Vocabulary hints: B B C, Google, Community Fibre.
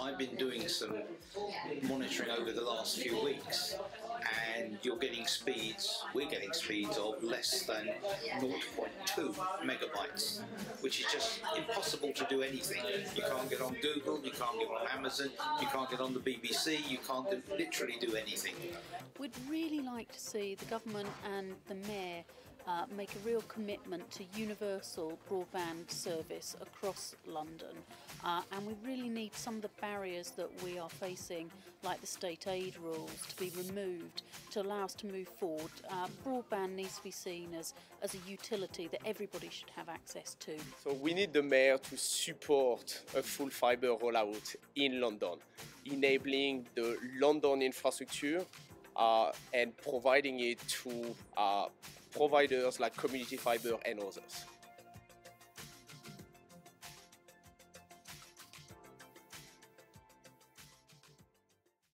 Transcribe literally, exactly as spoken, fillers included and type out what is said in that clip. I've been doing some monitoring over the last few weeks, and you're getting speeds, we're getting speeds of less than zero point two megabytes, which is just impossible to do anything. You can't get on Google, you can't get on Amazon, you can't get on the B B C, you can't do, literally do anything. We'd really like to see the government and the mayor Uh, make a real commitment to universal broadband service across London, uh, and we really need some of the barriers that we are facing, like the state aid rules, to be removed to allow us to move forward. Uh, broadband needs to be seen as, as a utility that everybody should have access to. So we need the mayor to support a full fibre rollout in London, enabling the London infrastructure uh, and providing it to uh, providers like Community Fibre and others.